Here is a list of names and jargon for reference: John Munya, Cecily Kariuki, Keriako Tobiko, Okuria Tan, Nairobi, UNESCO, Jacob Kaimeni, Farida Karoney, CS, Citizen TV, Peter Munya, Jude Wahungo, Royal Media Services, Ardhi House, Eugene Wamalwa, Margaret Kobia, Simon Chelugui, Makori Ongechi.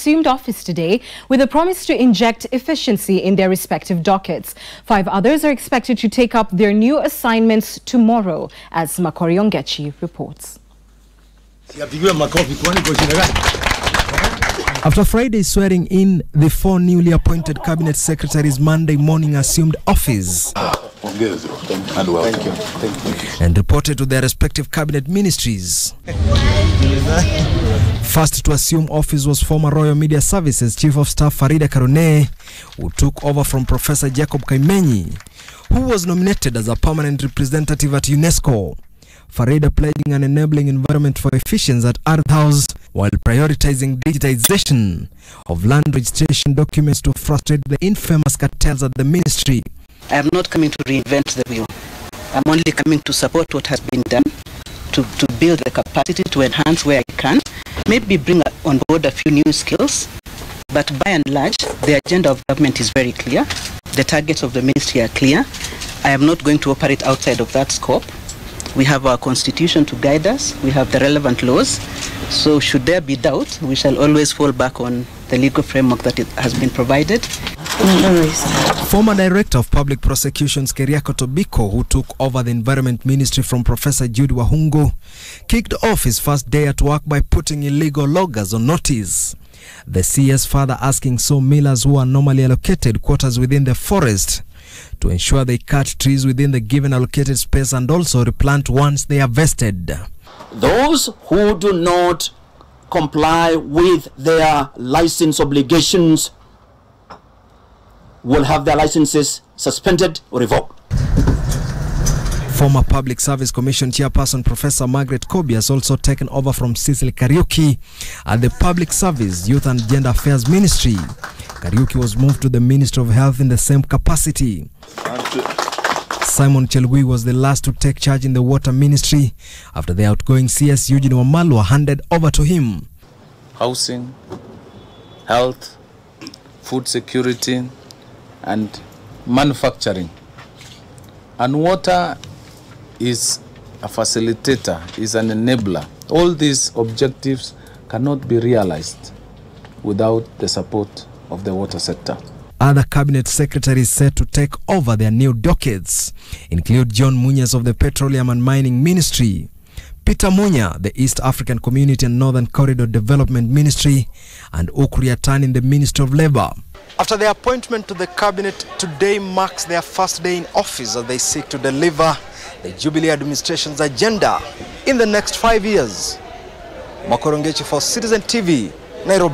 assumed office today with a promise to inject efficiency in their respective dockets. 5 others are expected to take up their new assignments tomorrow, as Makori Ongechi reports. After Friday's swearing in, the 4 newly appointed cabinet secretaries Monday morning assumed office and reported to their respective cabinet ministries. First to assume office was former Royal Media Services Chief of Staff Farida Karoney, who took over from Professor Jacob Kaimeni, who was nominated as a permanent representative at UNESCO. Farida pledging an enabling environment for efficiency at Ardhi House while prioritizing digitization of land registration documents to frustrate the infamous cartels at the ministry. I am not coming to reinvent the wheel. I'm only coming to support what has been done, to build the capacity, to enhance where I can, maybe bring on board a few new skills, but by and large, the agenda of government is very clear. The targets of the ministry are clear. I am not going to operate outside of that scope. We have our constitution to guide us. We have the relevant laws. So should there be doubt, we shall always fall back on the legal framework that it has been provided. Former Director of Public Prosecutions Keriako Tobiko, who took over the Environment Ministry from Professor Jude Wahungo, kicked off his first day at work by putting illegal loggers on notice. The CS further asking sawmillers who are normally allocated quarters within the forest to ensure they cut trees within the given allocated space and also replant once they are vested. Those who do not comply with their license obligations will have their licenses suspended or revoked. Former Public Service Commission Chairperson Professor Margaret Kobia has also taken over from Cecily Kariuki at the Public Service, Youth and Gender Affairs Ministry. Kariuki was moved to the Minister of Health in the same capacity. Simon Chelugui was the last to take charge in the Water Ministry after the outgoing CS Eugene Wamalwa handed over to him. Housing, health, food security and manufacturing. And water is a facilitator, is an enabler. All these objectives cannot be realized without the support of the water sector. Other cabinet secretaries set to take over their new dockets include John Munya of the Petroleum and Mining Ministry, Peter Munya, the East African Community and Northern Corridor Development Ministry, and Okuria Tan in the Ministry of Labour. After their appointment to the cabinet, today marks their first day in office as they seek to deliver the Jubilee administration's agenda in the next 5 years. Makori Ongechi for Citizen TV, Nairobi.